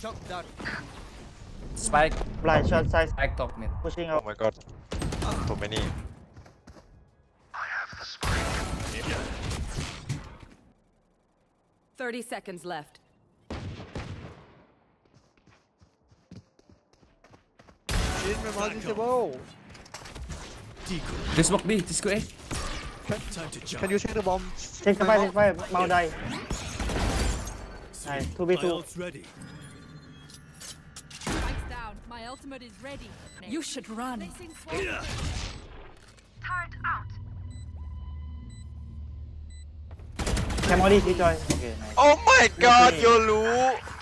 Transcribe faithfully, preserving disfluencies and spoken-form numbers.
Shock dart. Spike. Blind shot side. Spike top mid. Pushing out. Oh my god. Too many. I have the spike. Yeah. Thirty seconds left. This walk B, this go A. Can you check the bomb? Check the fire, check the fire. Mao die. Nice. two v two. Spike's down. My ultimate is ready. You should run. Yeah. Turret out. Camori, joy. Okay, nice. Oh my god, Yolu.